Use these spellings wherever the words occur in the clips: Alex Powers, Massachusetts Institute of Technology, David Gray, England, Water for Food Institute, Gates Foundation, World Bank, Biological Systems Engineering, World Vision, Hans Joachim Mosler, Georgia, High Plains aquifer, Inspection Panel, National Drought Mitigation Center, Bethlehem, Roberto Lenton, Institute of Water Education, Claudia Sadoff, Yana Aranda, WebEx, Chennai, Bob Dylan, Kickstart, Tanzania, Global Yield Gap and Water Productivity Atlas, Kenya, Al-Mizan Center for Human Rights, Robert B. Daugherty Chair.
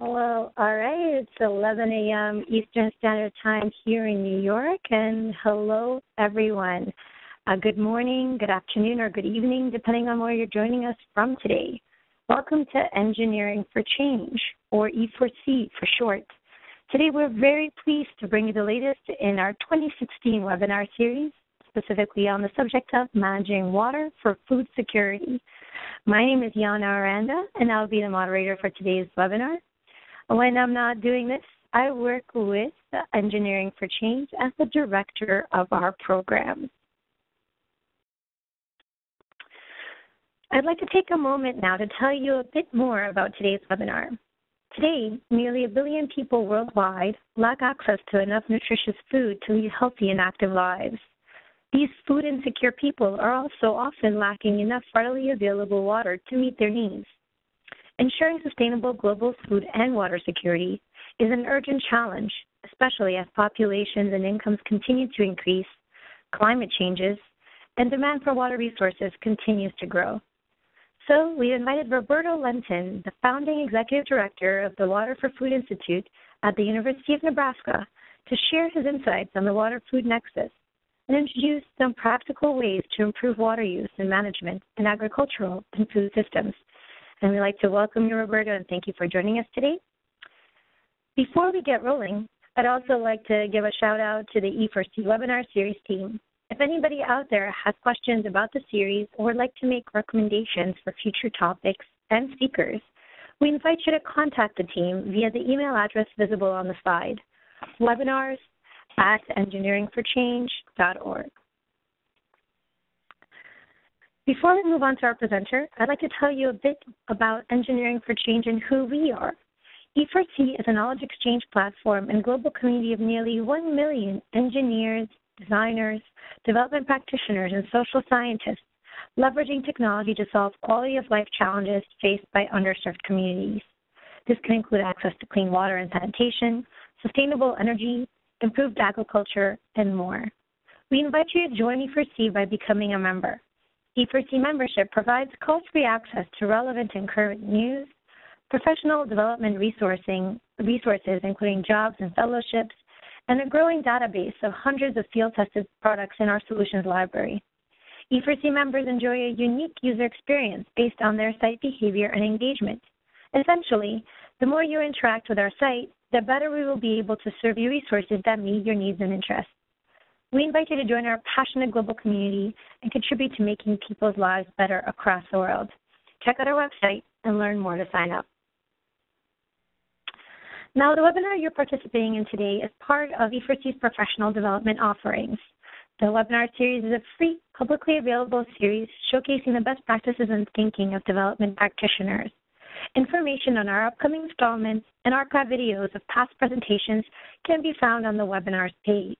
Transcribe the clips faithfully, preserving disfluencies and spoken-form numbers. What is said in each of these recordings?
Hello. All right. It's eleven a.m. Eastern Standard Time here in New York, and hello, everyone. Uh, good morning, good afternoon, or good evening, depending on where you're joining us from today. Welcome to Engineering for Change, or E four C for short. Today, we're very pleased to bring you the latest in our twenty sixteen webinar series, specifically on the subject of managing water for food security. My name is Yana Aranda, and I'll be the moderator for today's webinar. When I'm not doing this, I work with Engineering for Change as the director of our program. I'd like to take a moment now to tell you a bit more about today's webinar. Today, nearly a billion people worldwide lack access to enough nutritious food to lead healthy and active lives. These food insecure people are also often lacking enough readily available water to meet their needs. Ensuring sustainable global food and water security is an urgent challenge, especially as populations and incomes continue to increase, climate changes, and demand for water resources continues to grow. So we invited Roberto Lenton, the founding executive director of the Water for Food Institute at the University of Nebraska, to share his insights on the water-food nexus and introduce some practical ways to improve water use and management in agricultural and food systems. And we'd like to welcome you, Roberto, and thank you for joining us today. Before we get rolling, I'd also like to give a shout-out to the E four C webinar series team. If anybody out there has questions about the series or would like to make recommendations for future topics and speakers, we invite you to contact the team via the email address visible on the slide, webinars at engineering for change dot org. Before we move on to our presenter, I'd like to tell you a bit about Engineering for Change and who we are. E four C is a knowledge exchange platform and global community of nearly one million engineers, designers, development practitioners, and social scientists, leveraging technology to solve quality of life challenges faced by underserved communities. This can include access to clean water and sanitation, sustainable energy, improved agriculture, and more. We invite you to join E four C by becoming a member. E four C membership provides cost-free access to relevant and current news, professional development resourcing resources, including jobs and fellowships, and a growing database of hundreds of field-tested products in our solutions library. E four C members enjoy a unique user experience based on their site behavior and engagement. Essentially, the more you interact with our site, the better we will be able to serve you resources that meet your needs and interests. We invite you to join our passionate global community and contribute to making people's lives better across the world. Check out our website and learn more to sign up. Now, the webinar you're participating in today is part of E four C's professional development offerings. The webinar series is a free, publicly available series showcasing the best practices and thinking of development practitioners. Information on our upcoming installments and archive videos of past presentations can be found on the webinars page.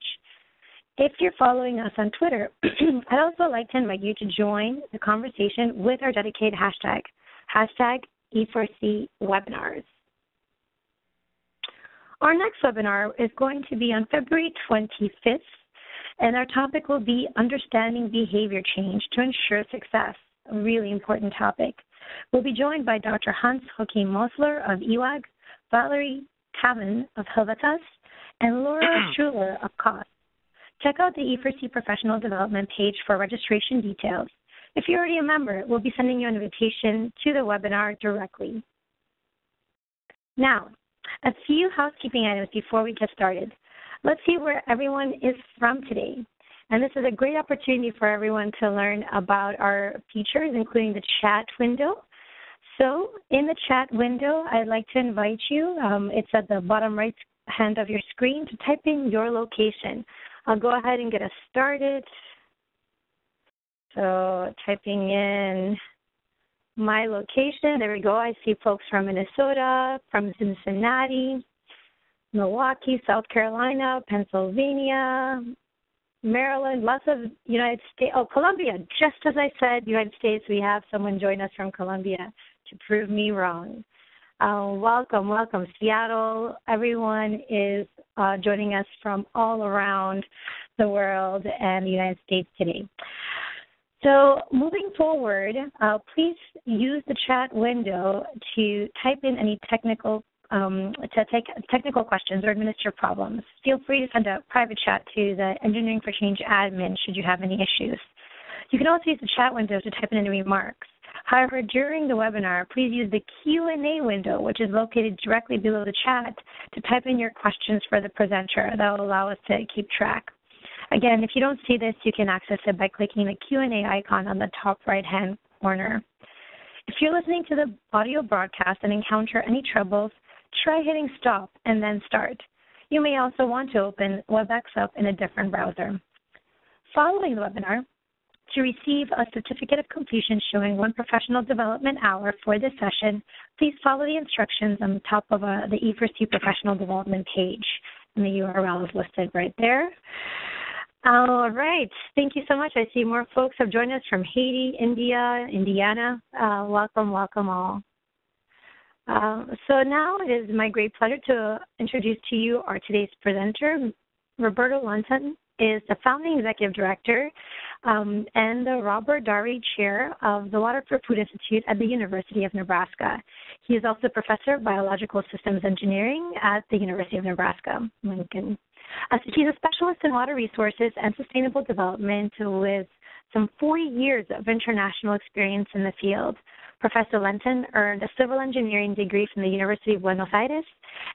If you're following us on Twitter, I'd also like to invite you to join the conversation with our dedicated hashtag, hashtag E four C webinars. Our next webinar is going to be on February twenty-fifth, and our topic will be Understanding Behavior Change to Ensure Success, a really important topic. We'll be joined by Doctor Hans Joachim Mosler of E W A G, Valerie Kavan of Helvetas, and Laura Schuler of COST. Check out the E four C Professional Development page for registration details. If you're already a member, we'll be sending you an invitation to the webinar directly. Now, a few housekeeping items before we get started. Let's see where everyone is from today. And this is a great opportunity for everyone to learn about our features, including the chat window. So in the chat window, I'd like to invite you, um, it's at the bottom right hand of your screen, to type in your location. I'll go ahead and get us started. So typing in my location, there we go. I see folks from Minnesota, from Cincinnati, Milwaukee, South Carolina, Pennsylvania, Maryland, lots of United States. Oh, Colombia, just as I said, United States, we have someone join us from Colombia to prove me wrong. Uh, welcome, welcome, Seattle. Everyone is uh, joining us from all around the world and the United States today. So moving forward, uh, please use the chat window to type in any technical um, to take technical questions or administer problems, feel free to send a private chat to the Engineering for Change admin should you have any issues. You can also use the chat window to type in any remarks. However, during the webinar, please use the Q and A window, which is located directly below the chat, to type in your questions for the presenter. That will allow us to keep track. Again, if you don't see this, you can access it by clicking the Q and A icon on the top right-hand corner. If you're listening to the audio broadcast and encounter any troubles, try hitting stop and then start. You may also want to open WebEx up in a different browser. Following the webinar, to receive a certificate of completion showing one professional development hour for this session, please follow the instructions on the top of uh, the E four C professional development page, and the U R L is listed right there. All right. Thank you so much. I see more folks have joined us from Haiti, India, Indiana. Uh, welcome, welcome all. Uh, so now it is my great pleasure to introduce to you our today's presenter. Roberto Lenton is the founding executive director um, and the Robert Daugherty Chair of the Water for Food Institute at the University of Nebraska. He is also professor of Biological Systems Engineering at the University of Nebraska-Lincoln. Uh, so she's a specialist in water resources and sustainable development with some forty years of international experience in the field. Professor Lenton earned a civil engineering degree from the University of Buenos Aires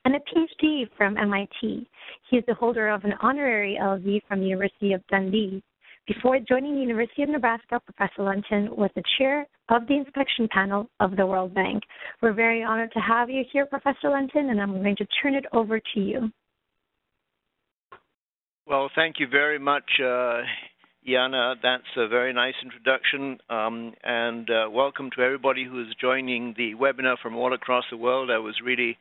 and a P H D from M I T. He is the holder of an honorary L V from the University of Dundee. Before joining the University of Nebraska, Professor Lenton was the chair of the Inspection Panel of the World Bank. We're very honored to have you here, Professor Lenton, and I'm going to turn it over to you. Well, thank you very much, uh, Yana. That's a very nice introduction, um, and uh, welcome to everybody who is joining the webinar from all across the world. I was really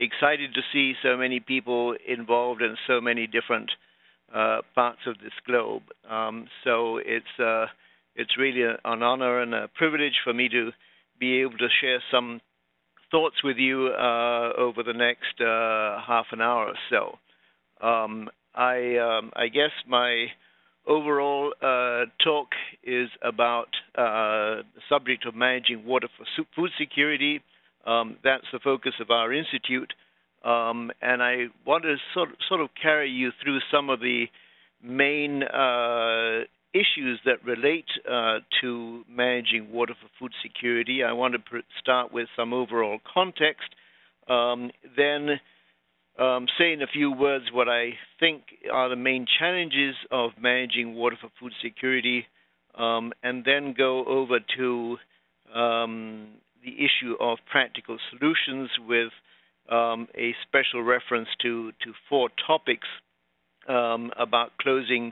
excited to see so many people involved in so many different uh, parts of this globe. Um, so it's uh, it's really an honor and a privilege for me to be able to share some thoughts with you uh, over the next uh, half an hour or so. Um, I, um, I guess my overall uh, talk is about uh, the subject of managing water for food security. Um, that's the focus of our institute. Um, and I want to sort of, sort of carry you through some of the main uh, issues that relate uh, to managing water for food security. I want to start with some overall context, um, then Um, say in a few words what I think are the main challenges of managing water for food security, um, and then go over to um, the issue of practical solutions with um, a special reference to, to four topics um, about closing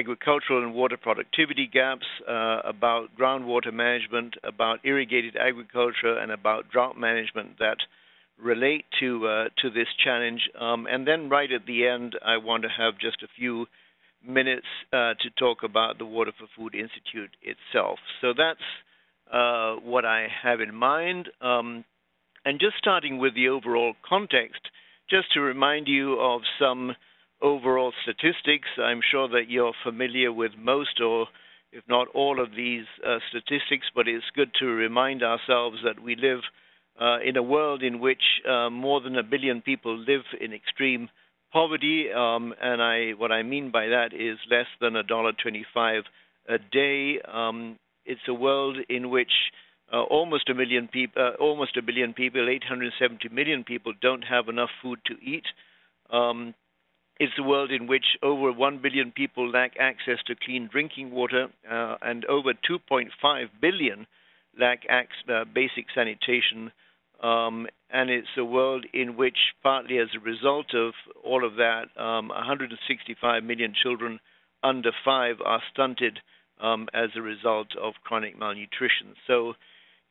agricultural and water productivity gaps, uh, about groundwater management, about irrigated agriculture, and about drought management that relate to uh, to this challenge, um, and then right at the end, I want to have just a few minutes uh, to talk about the Water for Food Institute itself. So that's uh, what I have in mind. Um, and just starting with the overall context, just to remind you of some overall statistics. I'm sure that you're familiar with most or if not all of these uh, statistics, but it's good to remind ourselves that we live Uh, in a world in which uh, more than a billion people live in extreme poverty, um, and I, what I mean by that is less than a dollar twenty-five a day. Um, it's a world in which uh, almost a million people, uh, almost a billion people, eight hundred seventy million people, don't have enough food to eat. Um, it's a world in which over one billion people lack access to clean drinking water, uh, and over two point five billion lack ac- uh, basic sanitation. Um, and it's a world in which, partly as a result of all of that, um, one hundred sixty-five million children under five are stunted um, as a result of chronic malnutrition. So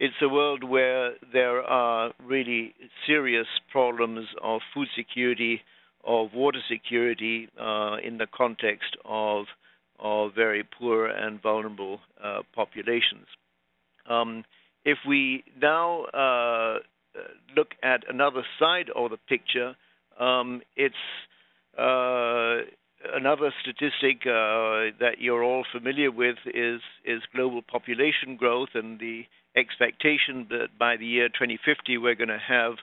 it's a world where there are really serious problems of food security, of water security, uh, in the context of, of very poor and vulnerable uh, populations. Um, if we now uh, look at another side of the picture, um, it's uh, another statistic uh, that you're all familiar with is, is global population growth and the expectation that by the year twenty fifty we're going to have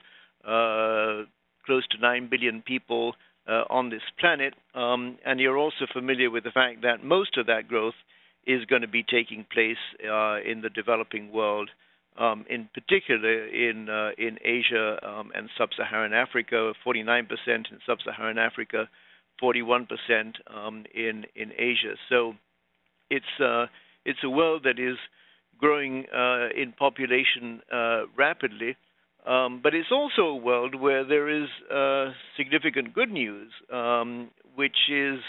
uh, close to nine billion people uh, on this planet. Um, and you're also familiar with the fact that most of that growth is going to be taking place uh, in the developing world, um, in particular in uh, in Asia um, and sub-Saharan Africa, forty-nine percent in sub-Saharan Africa, forty-one percent um, in, in Asia. So it's, uh, it's a world that is growing uh, in population uh, rapidly, um, but it's also a world where there is uh, significant good news, um, which is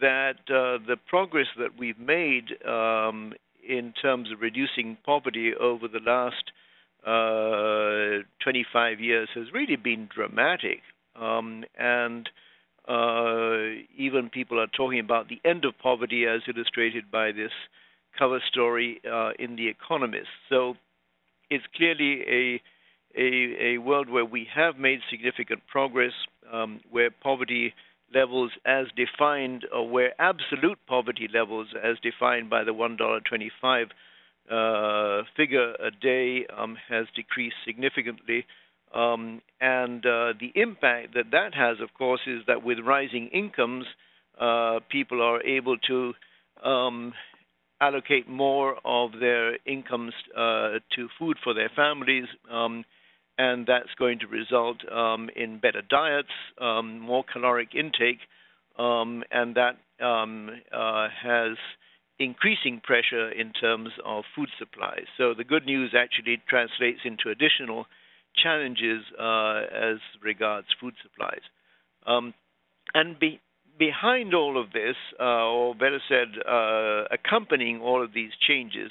that uh, the progress that we've made um, in terms of reducing poverty over the last uh, twenty-five years has really been dramatic. Um, and uh, even people are talking about the end of poverty as illustrated by this cover story uh, in The Economist. So it's clearly a, a, a world where we have made significant progress, um, where poverty levels as defined, or where absolute poverty levels as defined by the one dollar twenty-five uh, figure a day um, has decreased significantly. Um, and uh, the impact that that has, of course, is that with rising incomes, uh, people are able to um, allocate more of their incomes uh, to food for their families, um, and that's going to result um, in better diets, um, more caloric intake, um, and that um, uh, has increasing pressure in terms of food supplies. So the good news actually translates into additional challenges uh, as regards food supplies. Um, and be behind all of this, uh, or better said, uh, accompanying all of these changes,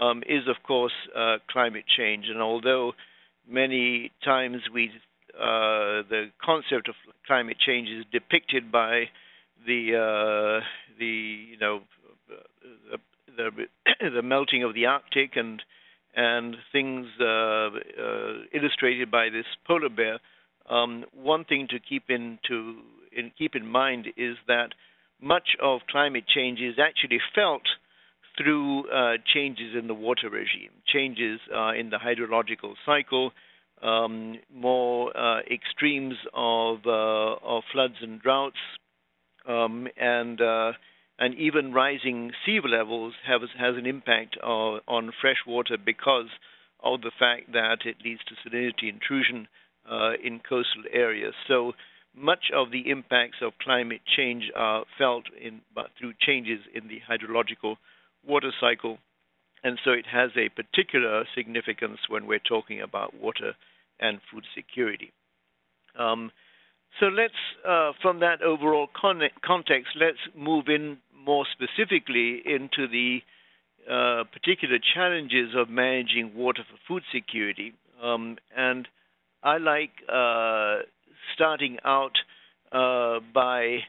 um, is, of course, uh, climate change. And although many times we, uh, the concept of climate change is depicted by the uh, the you know the the, the melting of the Arctic and and things uh, uh, illustrated by this polar bear. Um, one thing to keep into in keep in mind is that much of climate change is actually felt through uh, changes in the water regime, changes uh, in the hydrological cycle, um, more uh, extremes of, uh, of floods and droughts, um, and uh, and even rising sea levels have has an impact uh, on fresh water because of the fact that it leads to salinity intrusion uh, in coastal areas. So much of the impacts of climate change are felt in through changes in the hydrological water cycle, and so it has a particular significance when we're talking about water and food security. Um, so let's, uh, from that overall con context, let's move in more specifically into the uh, particular challenges of managing water for food security. Um, and I like uh, starting out uh, by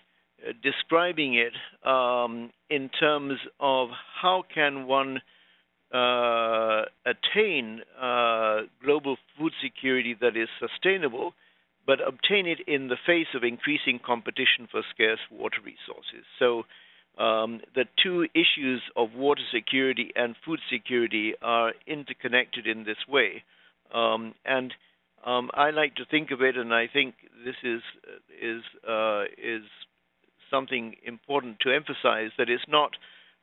describing it um, in terms of how can one uh, attain uh, global food security that is sustainable, but obtain it in the face of increasing competition for scarce water resources. So um, the two issues of water security and food security are interconnected in this way. Um, and um, I like to think of it, and I think this is is uh, is something important to emphasize, that it's not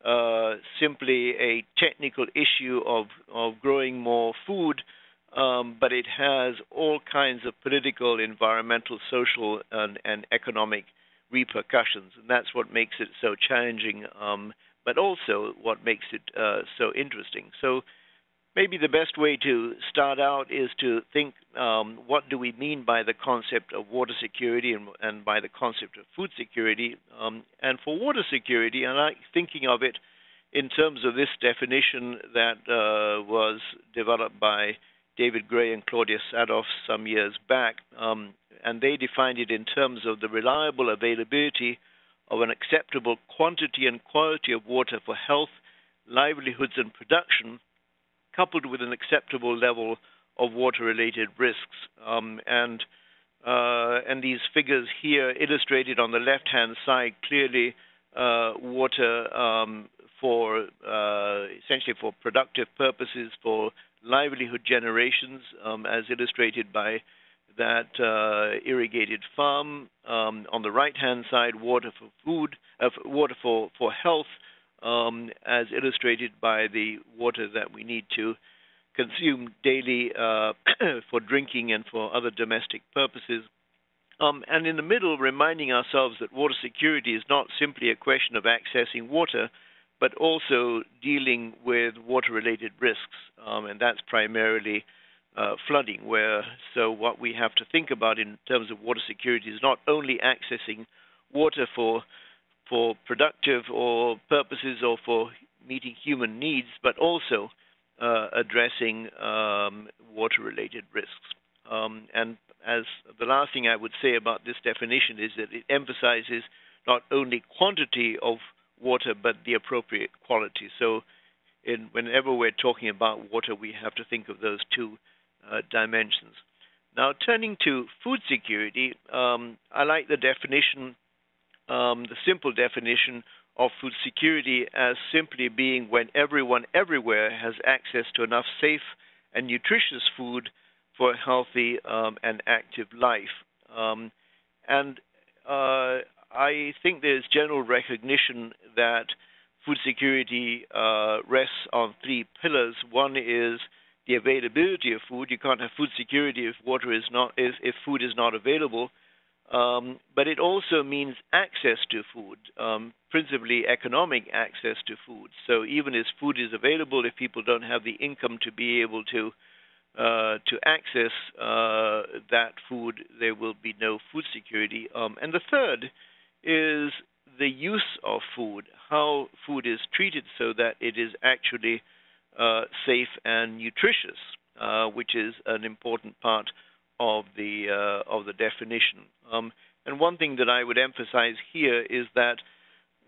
uh, simply a technical issue of, of growing more food, um, but it has all kinds of political, environmental, social, and, and economic repercussions. And that's what makes it so challenging, um, but also what makes it uh, so interesting. So maybe the best way to start out is to think, um, what do we mean by the concept of water security and, and by the concept of food security? Um, and for water security, I like thinking of it in terms of this definition that uh, was developed by David Gray and Claudia Sadoff some years back. Um, and they defined it in terms of the reliable availability of an acceptable quantity and quality of water for health, livelihoods, and production, coupled with an acceptable level of water-related risks. Um, and, uh, and these figures here illustrated on the left-hand side clearly uh, water um, for uh, essentially for productive purposes, for livelihood generations, um, as illustrated by that uh, irrigated farm. Um, on the right-hand side, water for food, uh, water for, for health, um, as illustrated by the water that we need to consume daily uh, for drinking and for other domestic purposes. Um, and in the middle, reminding ourselves that water security is not simply a question of accessing water, but also dealing with water-related risks, um, and that's primarily uh, flooding, where so what we have to think about in terms of water security is not only accessing water for, for productive or purposes or for meeting human needs, but also uh, addressing um, water-related risks. Um, and as the last thing I would say about this definition is that it emphasizes not only quantity of water, but the appropriate quality. So in, whenever we're talking about water, we have to think of those two uh, dimensions. Now, turning to food security, um, I like the definition, um, the simple definition of food security as simply being when everyone everywhere has access to enough safe and nutritious food for a healthy um, and active life. Um, and uh, I think there's general recognition that food security uh, rests on three pillars. One is the availability of food. You can't have food security if water is not, if, if food is not available. Um, but it also means access to food, um, principally economic access to food. So even if food is available, if people don't have the income to be able to Uh, to access uh, that food, there will be no food security. Um, and the third is the use of food, how food is treated so that it is actually uh, safe and nutritious, uh, which is an important part of the uh, of the definition. Um, and one thing that I would emphasize here is that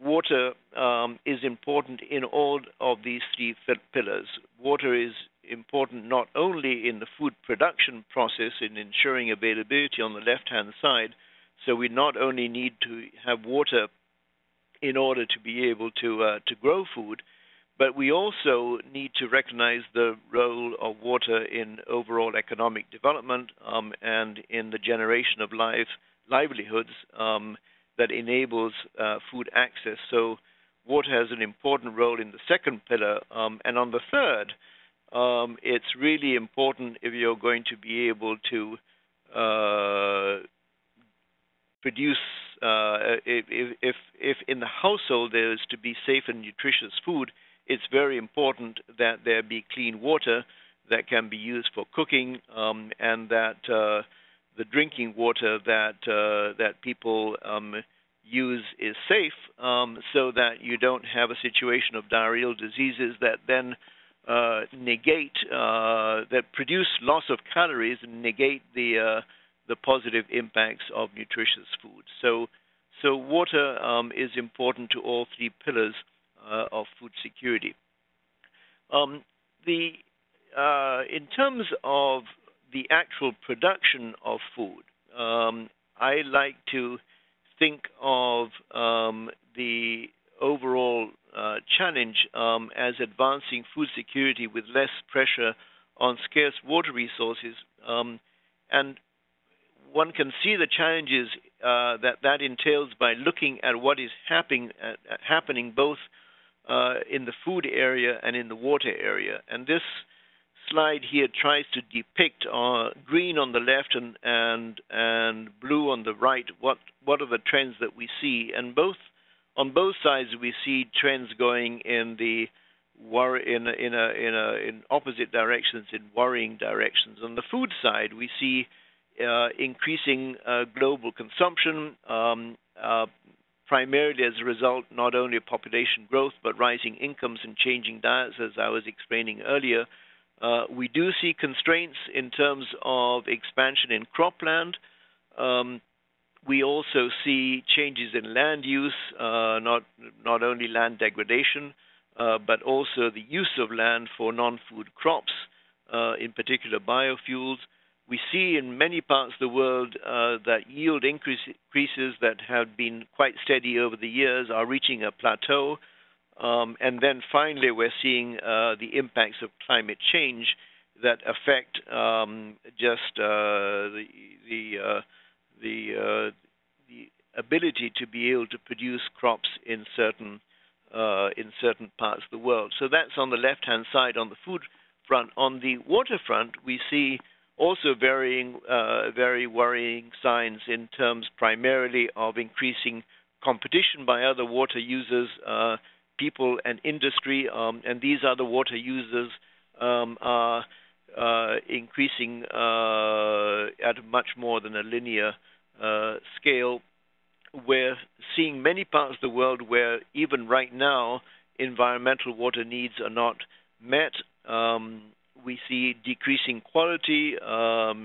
water um, is important in all of these three pillars. Water is important not only in the food production process in ensuring availability on the left-hand side, so we not only need to have water in order to be able to uh, to grow food, but we also need to recognize the role of water in overall economic development um, and in the generation of life, livelihoods um, that enables uh, food access. So water has an important role in the second pillar, um, and on the third, Um, it's really important if you're going to be able to uh, produce, uh, if, if, if in the household there is to be safe and nutritious food, it's very important that there be clean water that can be used for cooking um, and that uh, the drinking water that, uh, that people um, use is safe um, so that you don't have a situation of diarrheal diseases that then Uh, negate, uh, that produce loss of calories and negate the, uh, the positive impacts of nutritious food. So, so water um, is important to all three pillars uh, of food security. Um, the, uh, in terms of the actual production of food, um, I like to think of um, the overall Uh, challenge um, as advancing food security with less pressure on scarce water resources. Um, and one can see the challenges uh, that that entails by looking at what is happening, uh, happening both uh, in the food area and in the water area. And this slide here tries to depict uh, green on the left and, and, and blue on the right, what, what are the trends that we see. And both On both sides, we see trends going in the wor in a, in a, in, a, in opposite directions, in worrying directions. On the food side, we see uh, increasing uh, global consumption, um, uh, primarily as a result not only of population growth but rising incomes and changing diets, as I was explaining earlier. Uh, we do see constraints in terms of expansion in cropland. Um, We also see changes in land use, uh, not, not only land degradation, uh, but also the use of land for non-food crops, uh, in particular biofuels. We see in many parts of the world uh, that yield increase, increases that have been quite steady over the years are reaching a plateau. Um, and then finally, we're seeing uh, the impacts of climate change that affect um, just uh, the the uh, the, uh, the ability to be able to produce crops in certain uh, in certain parts of the world. So that's on the left-hand side on the food front. On the water front, we see also varying, uh, very worrying signs in terms primarily of increasing competition by other water users, uh, people and industry, um, and these other water users um, are uh, increasing uh, at much more than a linear uh, scale. We're seeing many parts of the world where even right now environmental water needs are not met. Um, We see decreasing quality um,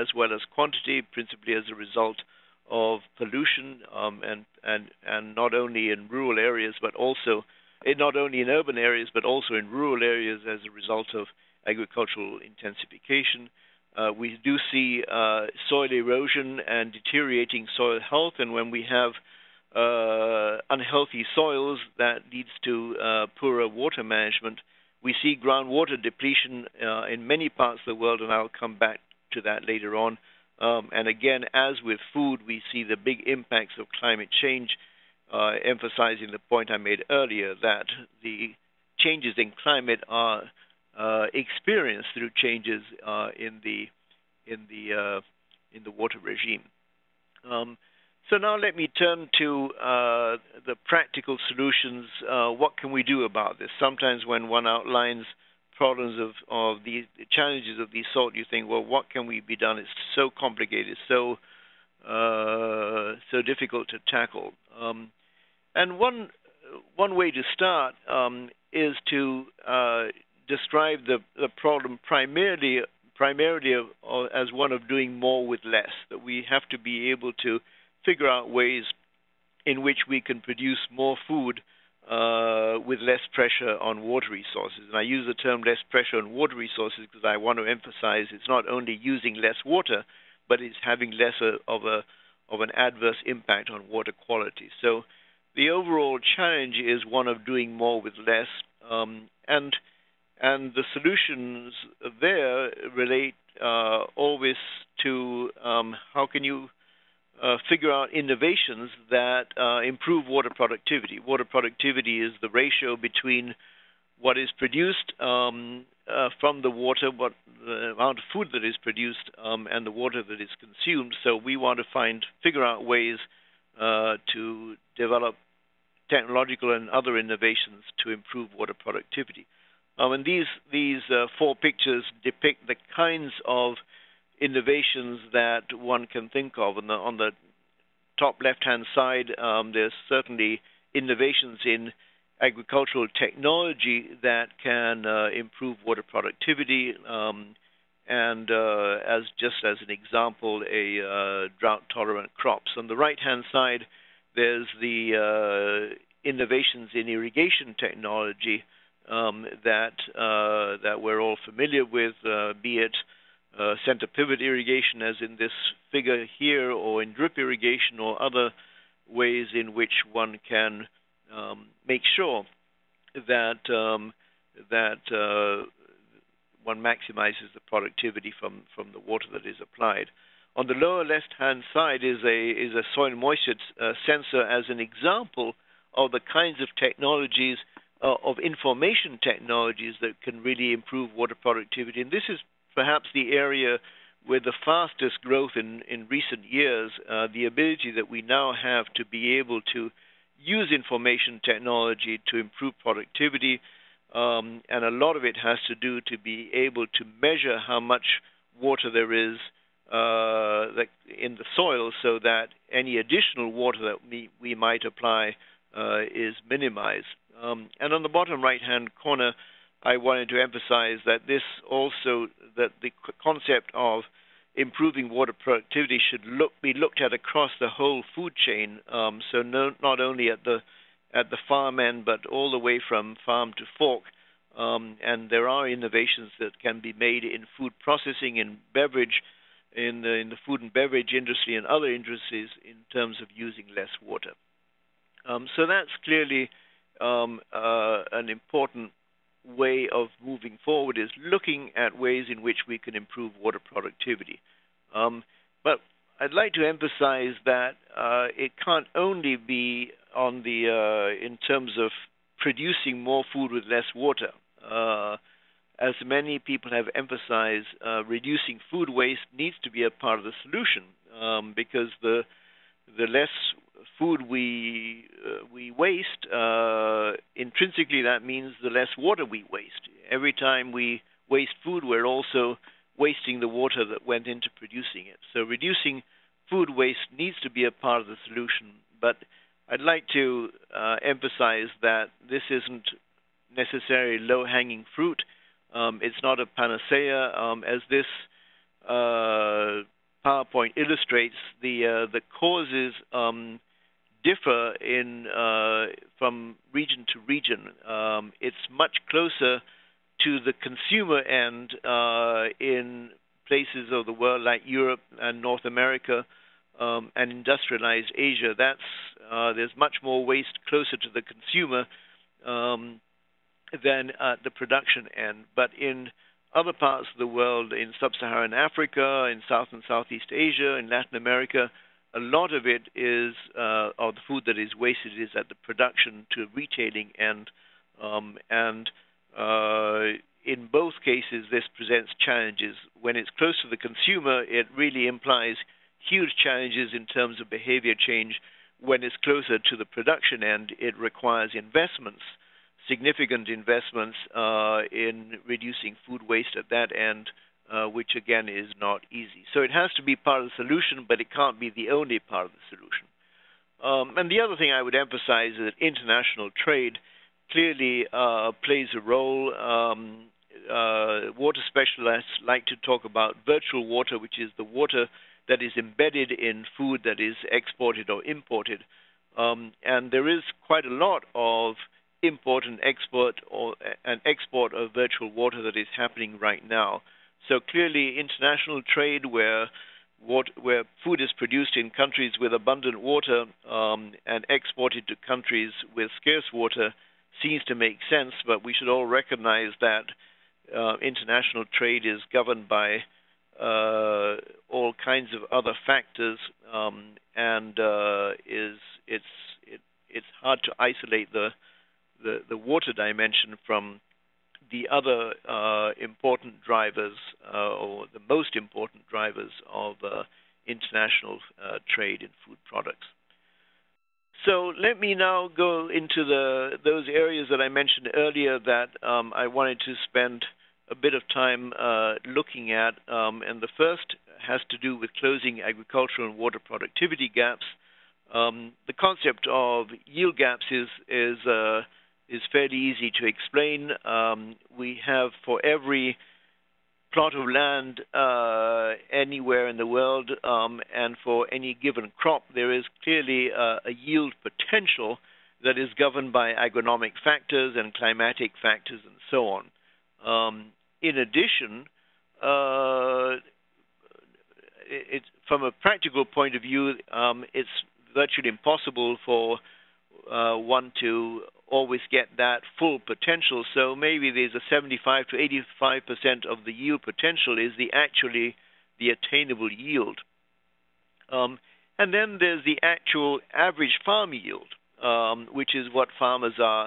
as well as quantity, principally as a result of pollution, um, and and and not only in rural areas, but also in, not only in urban areas, but also in rural areas as a result of agricultural intensification. Uh, we do see uh, soil erosion and deteriorating soil health, and when we have uh, unhealthy soils, that leads to uh, poorer water management. We see groundwater depletion uh, in many parts of the world, and I'll come back to that later on. Um, and again, as with food, we see the big impacts of climate change, uh, emphasizing the point I made earlier that the changes in climate are uh, experienced through changes uh, in the in the uh, in the water regime. Um, so now let me turn to uh, the practical solutions. Uh, what can we do about this? Sometimes when one outlines problems of, of these the challenges of these sort, you think, well, what can we be done? It's so complicated, so uh, so difficult to tackle. Um, and one one way to start um, is to uh, describe the, the problem primarily primarily of, of, as one of doing more with less. That we have to be able to figure out ways in which we can produce more food uh, with less pressure on water resources. And I use the term less pressure on water resources because I want to emphasize it's not only using less water, but it's having less of, a, of an adverse impact on water quality. So the overall challenge is one of doing more with less, um, and, and the solutions there relate uh, always to um, how can you Uh, figure out innovations that uh, improve water productivity. Water productivity is the ratio between what is produced um, uh, from the water, what the amount of food that is produced, um, and the water that is consumed. So we want to find, figure out ways uh, to develop technological and other innovations to improve water productivity. Um, and these these uh, four pictures depict the kinds of innovations that one can think of. And on the top left-hand side, um, there's certainly innovations in agricultural technology that can uh, improve water productivity. Um, and uh, as just as an example, a uh, drought-tolerant crops. On the right-hand side, there's the uh, innovations in irrigation technology um, that uh, that we're all familiar with, uh, be it Uh, center pivot irrigation, as in this figure here, or in drip irrigation, or other ways in which one can um, make sure that um, that uh, one maximizes the productivity from from the water that is applied. On the lower left-hand side is a is a soil moisture uh, sensor as an example of the kinds of technologies uh, of information technologies that can really improve water productivity, and this is perhaps the area with the fastest growth in, in recent years. Uh, the ability that we now have to be able to use information technology to improve productivity, um, and a lot of it has to do to be able to measure how much water there is uh, that in the soil so that any additional water that we, we might apply uh, is minimized. Um, and on the bottom right-hand corner, I wanted to emphasize that this also, that the concept of improving water productivity should look, be looked at across the whole food chain. Um, so no, not only at the at the farm end, but all the way from farm to fork. Um, and there are innovations that can be made in food processing, in beverage, in the, in the food and beverage industry and other industries in terms of using less water. Um, so that's clearly um, uh, an important way of moving forward is looking at ways in which we can improve water productivity. Um, but I'd like to emphasize that uh, it can't only be on the uh, in terms of producing more food with less water. Uh, as many people have emphasized, uh, reducing food waste needs to be a part of the solution um, because the the less food we uh, we waste, uh, intrinsically that means the less water we waste. Every time we waste food, we're also wasting the water that went into producing it. So reducing food waste needs to be a part of the solution. But I'd like to uh, emphasize that this isn't necessarily low-hanging fruit. Um, it's not a panacea. Um, as this uh, PowerPoint illustrates, the uh, the causes um, differ in uh, from region to region. Um, it's much closer to the consumer end uh, in places of the world like Europe and North America um, and industrialized Asia. That's uh, there's much more waste closer to the consumer um, than at the production end. But in other parts of the world, in sub-Saharan Africa, in South and Southeast Asia, in Latin America, a lot of it is, uh, of the food that is wasted is at the production to retailing end. Um, and uh, in both cases, this presents challenges. When it's close to the consumer, it really implies huge challenges in terms of behavior change. When it's closer to the production end, it requires investments. Significant investments uh, in reducing food waste at that end, uh, which again is not easy. So it has to be part of the solution, but it can't be the only part of the solution. Um, and the other thing I would emphasize is that international trade clearly uh, plays a role. Um, uh, water specialists like to talk about virtual water, which is the water that is embedded in food that is exported or imported. Um, and there is quite a lot of import and export or an export of virtual water that is happening right now. So clearly international trade where water, where food is produced in countries with abundant water um, and exported to countries with scarce water seems to make sense, but we should all recognize that uh, international trade is governed by uh, all kinds of other factors um, and uh, is it's it, it's hard to isolate the The, the water dimension from the other uh, important drivers uh, or the most important drivers of uh, international uh, trade in food products. So let me now go into the those areas that I mentioned earlier that um, I wanted to spend a bit of time uh, looking at. Um, and the first has to do with closing agricultural and water productivity gaps. Um, the concept of yield gaps is is uh, is fairly easy to explain. Um, we have for every plot of land uh, anywhere in the world um, and for any given crop, there is clearly a, a yield potential that is governed by agronomic factors and climatic factors and so on. Um, in addition, uh, it, from a practical point of view, um, it's virtually impossible for uh, one to always get that full potential. So maybe there's a seventy-five to eighty-five percent of the yield potential is the actually the attainable yield. Um, and then there's the actual average farm yield, um, which is what farmers are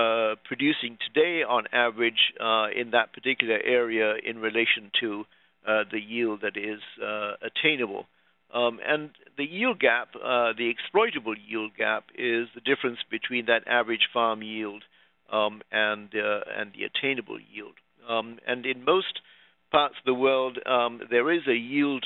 uh, producing today on average uh, in that particular area in relation to uh, the yield that is uh, attainable. Um, and the yield gap, uh, the exploitable yield gap, is the difference between that average farm yield um, and, uh, and the attainable yield. Um, and in most parts of the world, um, there is a yield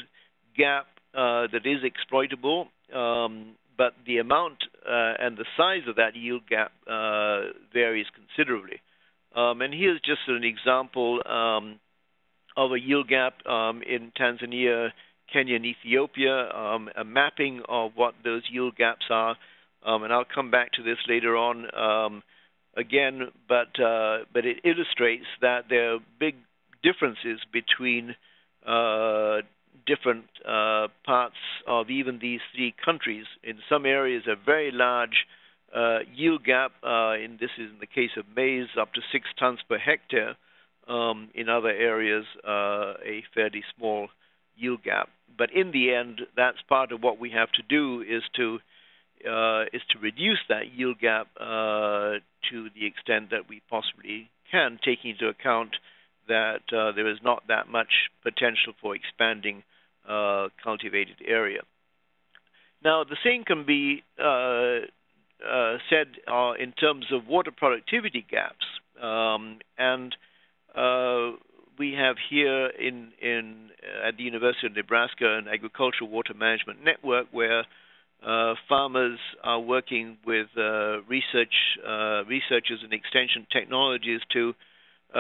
gap uh, that is exploitable, um, but the amount uh, and the size of that yield gap uh, varies considerably. Um, and here's just an example um, of a yield gap um, in Tanzania, Kenya and Ethiopia, um, a mapping of what those yield gaps are, um, and I'll come back to this later on um, again, but, uh, but it illustrates that there are big differences between uh, different uh, parts of even these three countries. In some areas, a very large uh, yield gap, uh, and this is in the case of maize, up to six tons per hectare. Um, in other areas, uh, a fairly small yield gap. But in the end, that's part of what we have to do is to uh, is to reduce that yield gap uh, to the extent that we possibly can, taking into account that uh, there is not that much potential for expanding uh, cultivated area. Now, the same can be uh, uh, said uh, in terms of water productivity gaps, um, and Uh, we have here in, in uh, at the University of Nebraska an agricultural water management network where uh, farmers are working with uh, research uh, researchers and extension technologies to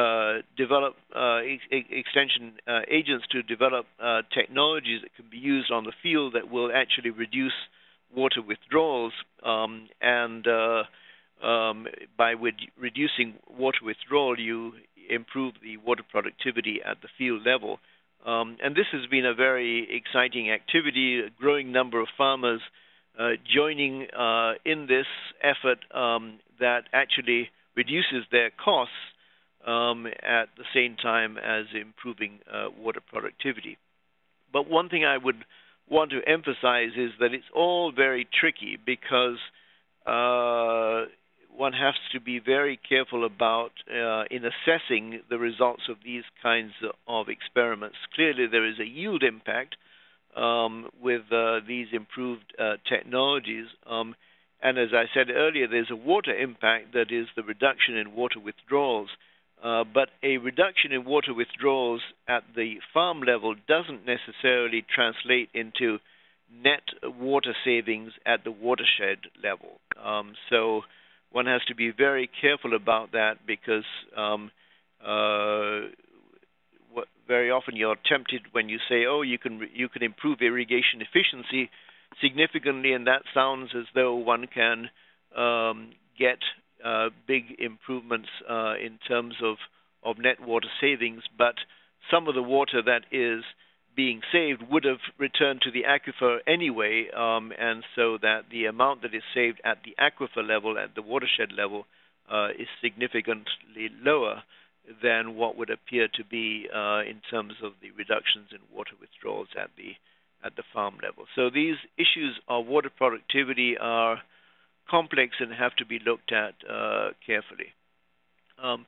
uh, develop uh, ex extension uh, agents to develop uh, technologies that can be used on the field that will actually reduce water withdrawals um, and uh, um, by reducing water withdrawal you improve the water productivity at the field level. Um, and this has been a very exciting activity, a growing number of farmers uh, joining uh, in this effort um, that actually reduces their costs um, at the same time as improving uh, water productivity. But one thing I would want to emphasize is that it's all very tricky because uh, one has to be very careful about uh, in assessing the results of these kinds of experiments. Clearly, there is a yield impact um, with uh, these improved uh, technologies. Um, and as I said earlier, there's a water impact, that is the reduction in water withdrawals. Uh, but a reduction in water withdrawals at the farm level doesn't necessarily translate into net water savings at the watershed level. Um, so one has to be very careful about that because um, uh, what, very often you're tempted when you say, "Oh, you can you can improve irrigation efficiency significantly," and that sounds as though one can um, get uh, big improvements uh, in terms of of net water savings. But some of the water that is being saved would have returned to the aquifer anyway, um, and so that the amount that is saved at the aquifer level, at the watershed level, uh, is significantly lower than what would appear to be uh, in terms of the reductions in water withdrawals at the at the farm level. So these issues of water productivity are complex and have to be looked at uh, carefully. Um,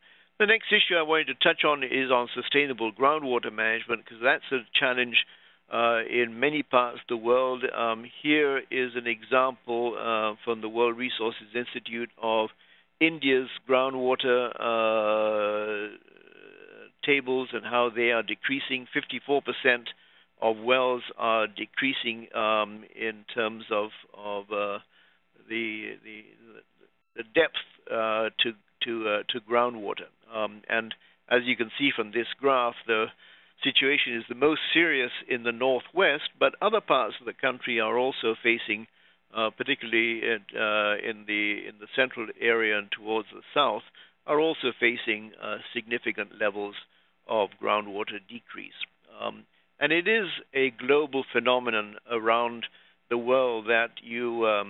The next issue I wanted to touch on is on sustainable groundwater management, because that's a challenge uh, in many parts of the world. Um, here is an example uh, from the World Resources Institute of India's groundwater uh, tables and how they are decreasing. fifty-four percent of wells are decreasing um, in terms of, of uh, the, the, the depth uh, to To, uh, to groundwater. Um, and as you can see from this graph, the situation is the most serious in the northwest, but other parts of the country are also facing, uh, particularly at, uh, in the in the central area and towards the south, are also facing uh, significant levels of groundwater decrease. Um, and it is a global phenomenon around the world that you um,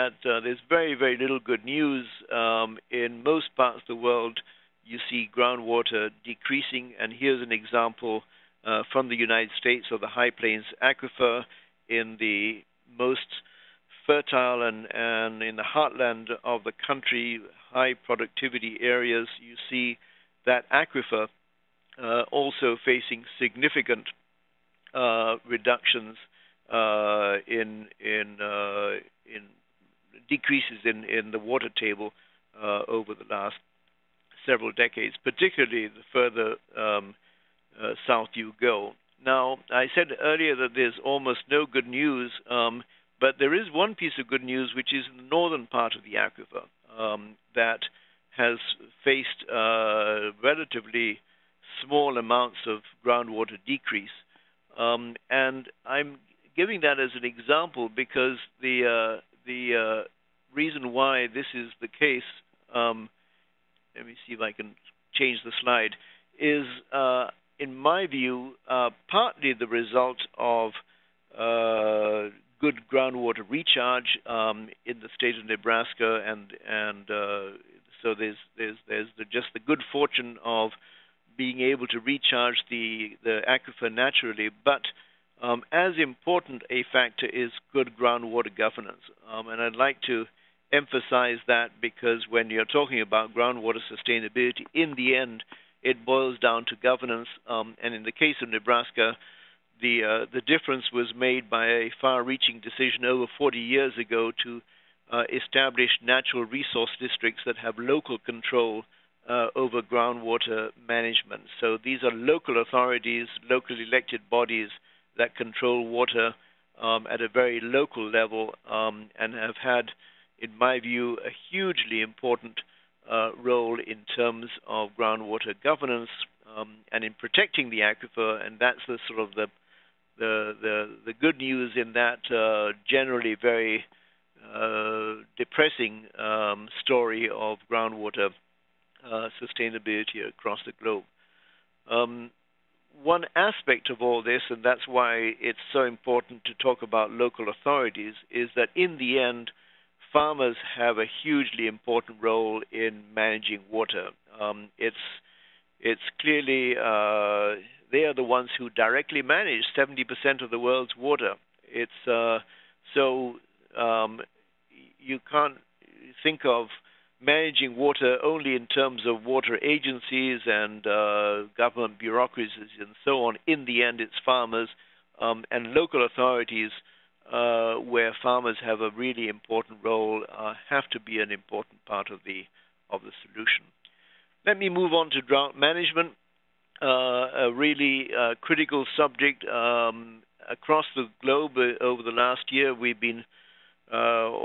that uh, there's very, very little good news. Um, in most parts of the world, you see groundwater decreasing, and here's an example uh, from the United States of the High Plains aquifer in the most fertile and, and in the heartland of the country, high productivity areas. You see that aquifer uh, also facing significant uh, reductions uh, in, in, uh, in decreases in, in the water table uh, over the last several decades, particularly the further um, uh, south you go. Now, I said earlier that there's almost no good news, um, but there is one piece of good news, which is in the northern part of the aquifer um, that has faced uh, relatively small amounts of groundwater decrease. Um, and I'm giving that as an example because the uh, the uh, reason why this is the case, um, let me see if I can change the slide, is, uh, in my view, uh, partly the result of uh, good groundwater recharge um, in the state of Nebraska, and and uh, so there's there's there's the, just the good fortune of being able to recharge the the aquifer naturally. But um, as important a factor is good groundwater governance, um, and I'd like to emphasize that, because when you're talking about groundwater sustainability, in the end, it boils down to governance. Um, and in the case of Nebraska, the uh, the difference was made by a far-reaching decision over forty years ago to uh, establish natural resource districts that have local control uh, over groundwater management. So these are local authorities, local elected bodies that control water um, at a very local level, um, and have had, in my view, a hugely important uh, role in terms of groundwater governance um, and in protecting the aquifer. And that's the sort of the the the, the good news in that uh, generally very uh, depressing um, story of groundwater uh, sustainability across the globe. Um, one aspect of all this, and that's why it's so important to talk about local authorities, is that in the end, farmers have a hugely important role in managing water. Um, it's it's clearly uh, they are the ones who directly manage seventy percent of the world's water. It's uh, so um, you can't think of managing water only in terms of water agencies and uh, government bureaucracies and so on. In the end, it's farmers um, and local authorities. Uh, where farmers have a really important role, uh, have to be an important part of the of the solution. Let me move on to drought management, uh, a really uh, critical subject um, across the globe. Uh, over the last year, we've been uh,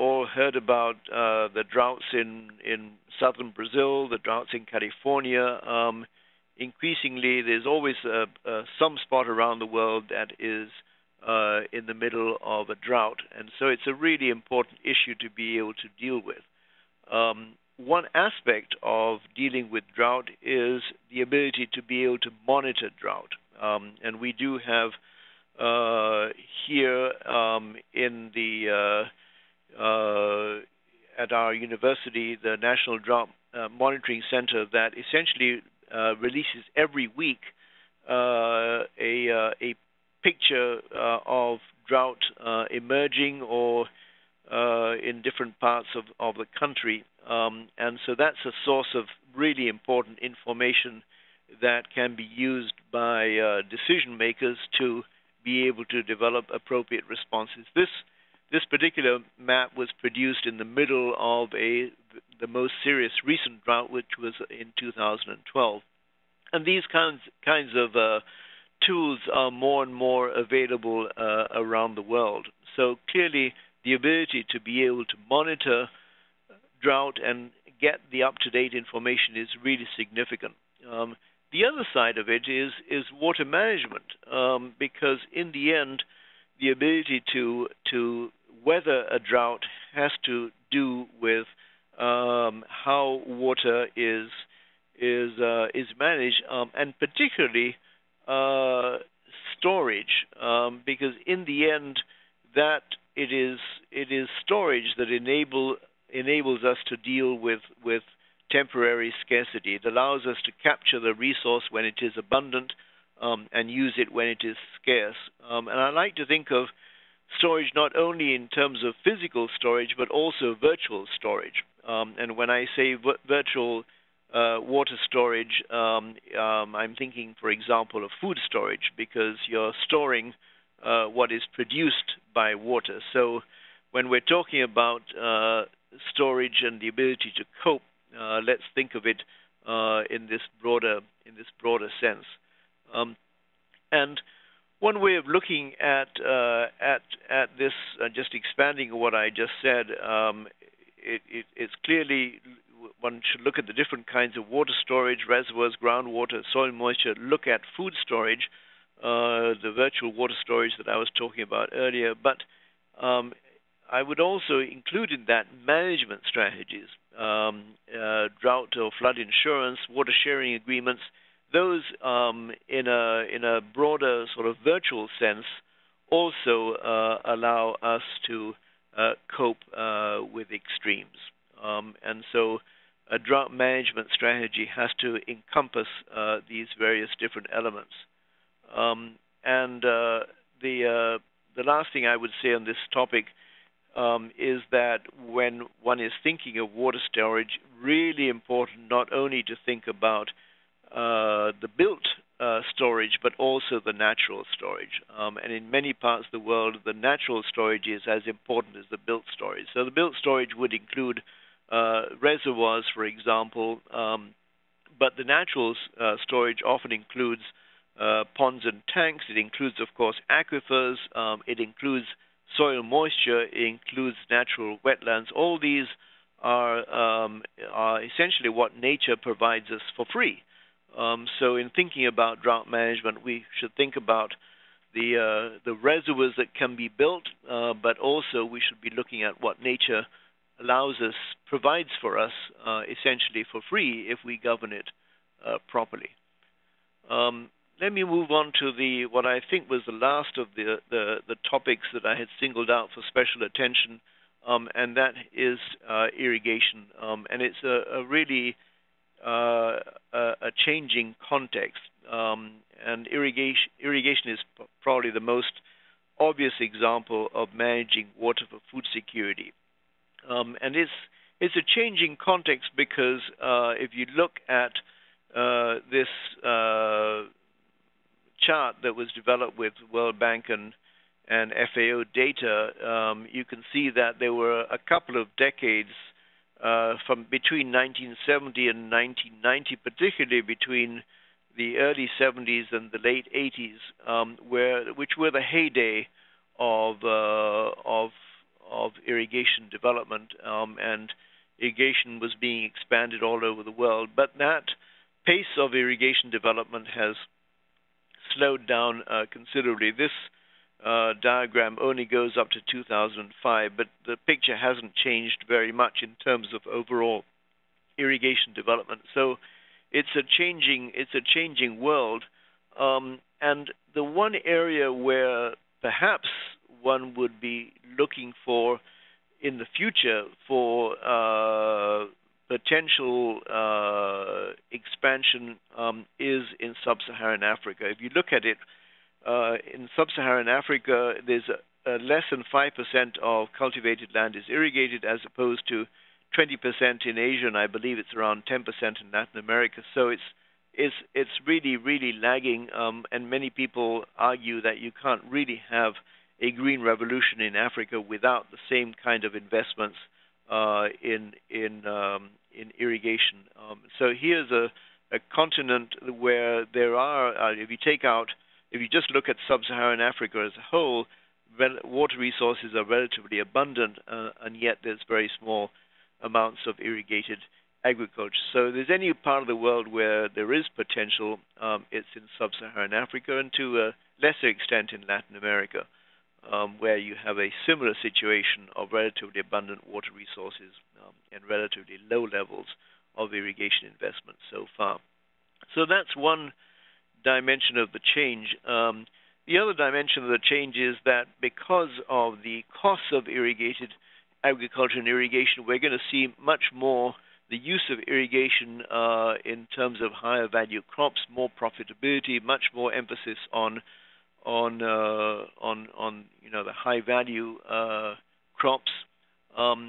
all heard about uh, the droughts in in southern Brazil, the droughts in California. Um, increasingly, there's always a, a, some spot around the world that is Uh, in the middle of a drought, and so it's a really important issue to be able to deal with. Um, one aspect of dealing with drought is the ability to be able to monitor drought, um, and we do have uh, here um, in the uh, uh, at our university the National Drought uh, Monitoring Center that essentially uh, releases every week uh, a uh, a picture uh, of drought uh, emerging or uh, in different parts of, of the country. Um, and so that's a source of really important information that can be used by uh, decision makers to be able to develop appropriate responses. This, this particular map was produced in the middle of a, the most serious recent drought, which was in two thousand twelve. And these kinds, kinds of uh, tools are more and more available uh, around the world. So clearly, the ability to be able to monitor drought and get the up-to-date information is really significant. Um, the other side of it is is water management, um, because in the end, the ability to to weather a drought has to do with um, how water is is uh, is managed, um, and particularly. Uh, storage, um, because in the end, that it is it is storage that enable enables us to deal with with temporary scarcity. It allows us to capture the resource when it is abundant um, and use it when it is scarce. Um, and I like to think of storage not only in terms of physical storage but also virtual storage. Um, and when I say virtual Uh, water storage, um, um, I'm thinking, for example, of food storage, because you're storing uh, what is produced by water. So when we're talking about uh, storage and the ability to cope, uh, let's think of it uh, in this broader in this broader sense. Um, and one way of looking at uh, at at this, uh, just expanding what I just said, um, it, it, it's clearly. One should look at the different kinds of water storage, reservoirs, groundwater, soil moisture, look at food storage, uh, the virtual water storage that I was talking about earlier. But um, I would also include in that management strategies, um, uh, drought or flood insurance, water sharing agreements. Those um, in a in a broader sort of virtual sense also uh, allow us to uh, cope uh, with extremes. Um, and so a drought management strategy has to encompass uh, these various different elements. Um, and uh, the, uh, the last thing I would say on this topic um, is that when one is thinking of water storage, really important not only to think about uh, the built uh, storage, but also the natural storage. Um, and in many parts of the world, the natural storage is as important as the built storage. So the built storage would include Uh, reservoirs, for example, um, but the natural uh, storage often includes uh, ponds and tanks. It includes, of course, aquifers. Um, it includes soil moisture. It includes natural wetlands. All these are, um, are essentially what nature provides us for free. Um, so in thinking about drought management, we should think about the, uh, the reservoirs that can be built, uh, but also we should be looking at what nature allows us, provides for us, uh, essentially for free if we govern it uh, properly. Um, let me move on to the what I think was the last of the, the, the topics that I had singled out for special attention, um, and that is uh, irrigation. Um, and it's a, a really uh, a changing context. Um, and irrigation, irrigation is probably the most obvious example of managing water for food security. Um, and it's, it's a changing context because uh, if you look at uh, this uh, chart that was developed with World Bank and, and F A O data, um, you can see that there were a couple of decades uh, from between nineteen seventy and nineteen ninety, particularly between the early seventies and the late eighties, um, where, which were the heyday of, uh, of of irrigation development, um, and irrigation was being expanded all over the world. But that pace of irrigation development has slowed down uh, considerably. This uh, diagram only goes up to two thousand five, but the picture hasn't changed very much in terms of overall irrigation development. So it's a changing, it's a changing world. Um, and the one area where perhaps one would be looking for in the future for uh, potential uh, expansion um, is in sub-Saharan Africa. If you look at it, uh, in sub-Saharan Africa, there's a, a less than five percent of cultivated land is irrigated as opposed to twenty percent in Asia, and I believe it's around ten percent in Latin America. So it's it's, it's really, really lagging, um, and many people argue that you can't really have a green revolution in Africa without the same kind of investments uh, in in um, in irrigation. Um, so here's a, a continent where there are, uh, if you take out, if you just look at sub-Saharan Africa as a whole, water resources are relatively abundant, uh, and yet there's very small amounts of irrigated agriculture. So if there's any part of the world where there is potential, um, it's in sub-Saharan Africa and to a lesser extent in Latin America. Um, where you have a similar situation of relatively abundant water resources um, and relatively low levels of irrigation investment so far. So that's one dimension of the change. Um, the other dimension of the change is that because of the costs of irrigated agriculture and irrigation, we're going to see much more the use of irrigation uh, in terms of higher value crops, more profitability, much more emphasis on on uh, on on you know the high value uh, crops, um,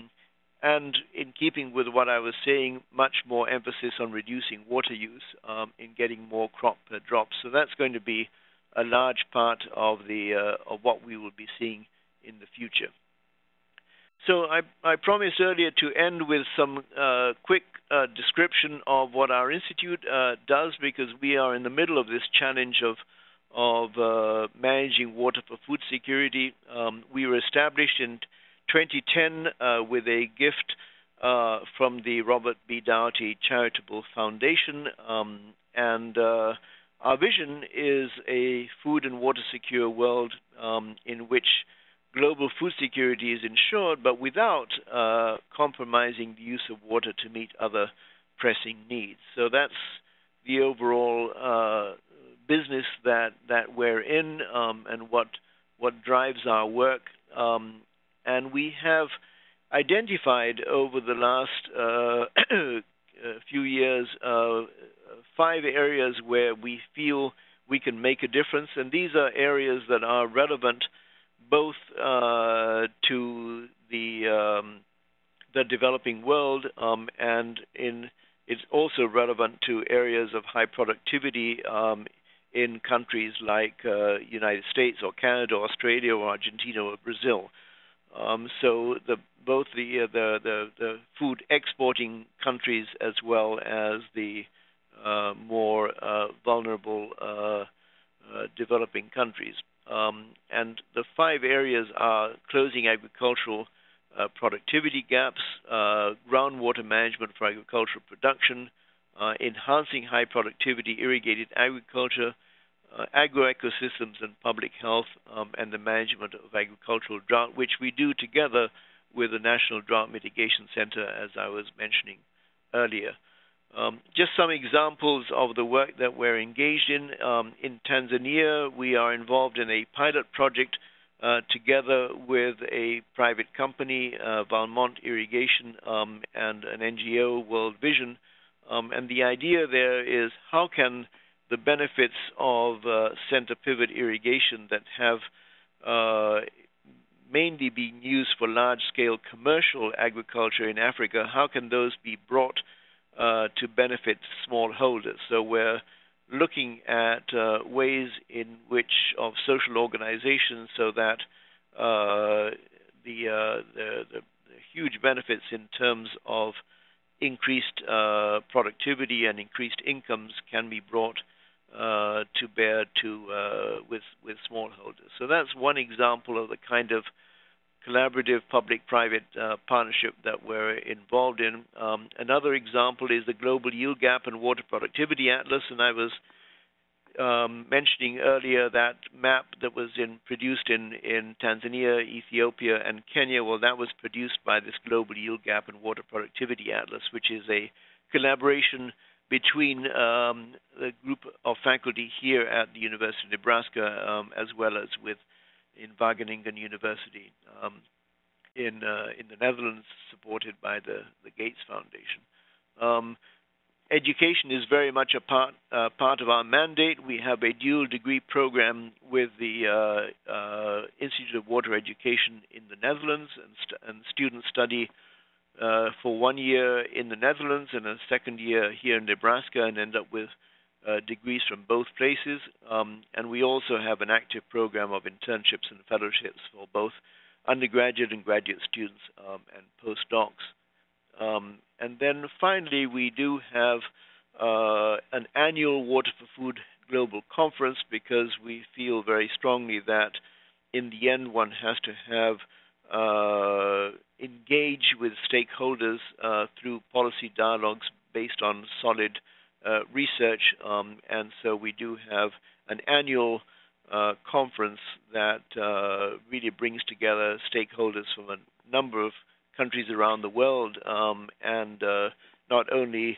and in keeping with what I was saying, much more emphasis on reducing water use um, in getting more crop per drop. So that's going to be a large part of the uh, of what we will be seeing in the future. So I, I promised earlier to end with some uh, quick uh, description of what our institute uh, does, because we are in the middle of this challenge of of uh, managing water for food security. Um, we were established in twenty ten uh, with a gift uh, from the Robert B. Daugherty Charitable Foundation, um, and uh, our vision is a food and water secure world um, in which global food security is ensured, but without uh, compromising the use of water to meet other pressing needs. So that's the overall uh, business that, that we're in, um, and what what drives our work. Um, and we have identified over the last uh, few years uh, five areas where we feel we can make a difference. And these are areas that are relevant both uh, to the, um, the developing world um, and in it's also relevant to areas of high productivity um, in countries like uh, United States or Canada, or Australia, or Argentina, or Brazil. Um, so the, both the, uh, the, the the food exporting countries as well as the uh, more uh, vulnerable uh, uh, developing countries. Um, and the five areas are closing agricultural Uh, productivity gaps, uh, groundwater management for agricultural production, uh, enhancing high productivity irrigated agriculture, uh, agroecosystems and public health, um, and the management of agricultural drought, which we do together with the National Drought Mitigation Center, as I was mentioning earlier. Um, just some examples of the work that we're engaged in. Um, in Tanzania, we are involved in a pilot project Uh, together with a private company, uh, Valmont Irrigation, um, and an N G O, World Vision. Um, and the idea there is how can the benefits of uh, center pivot irrigation that have uh, mainly been used for large-scale commercial agriculture in Africa, how can those be brought uh, to benefit smallholders? So we're looking at uh, ways in which of social organizations so that uh, the, uh, the, the huge benefits in terms of increased uh, productivity and increased incomes can be brought uh, to bear to uh, with, with smallholders. So that's one example of the kind of collaborative public-private uh, partnership that we're involved in. Um, another example is the Global Yield Gap and Water Productivity Atlas, and I was um, mentioning earlier that map that was in, produced in, in Tanzania, Ethiopia, and Kenya. Well, that was produced by this Global Yield Gap and Water Productivity Atlas, which is a collaboration between um, a group of faculty here at the University of Nebraska, um, as well as with in Wageningen University um, in uh, in the Netherlands, supported by the, the Gates Foundation. Um, education is very much a part uh, part of our mandate. We have a dual degree program with the uh, uh, Institute of Water Education in the Netherlands, and, st and students study uh, for one year in the Netherlands and a second year here in Nebraska, and end up with Uh, degrees from both places, um, and we also have an active program of internships and fellowships for both undergraduate and graduate students um, and postdocs. Um, and then finally, we do have uh, an annual Water for Food Global Conference, because we feel very strongly that in the end one has to have uh, engage with stakeholders uh, through policy dialogues based on solid Uh, research, um, and so we do have an annual uh, conference that uh, really brings together stakeholders from a number of countries around the world, um, and uh, not only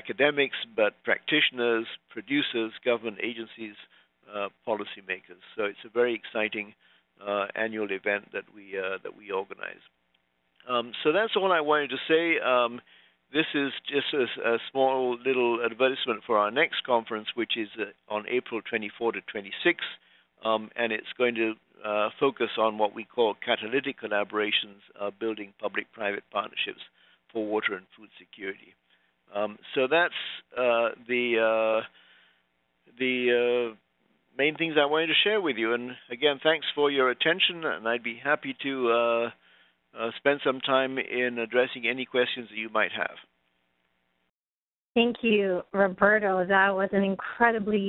academics, but practitioners, producers, government agencies, uh, policymakers. So it's a very exciting uh, annual event that we, uh, that we organize. Um, so that's all I wanted to say. Um, This is just a, a small little advertisement for our next conference, which is uh, on April twenty-fourth to twenty-sixth, um, and it's going to uh, focus on what we call catalytic collaborations, uh, building public-private partnerships for water and food security. Um, so that's uh, the, uh, the uh, main things I wanted to share with you. And again, thanks for your attention, and I'd be happy to uh, Uh, spend some time in addressing any questions that you might have. Thank you, Roberto. That was an incredibly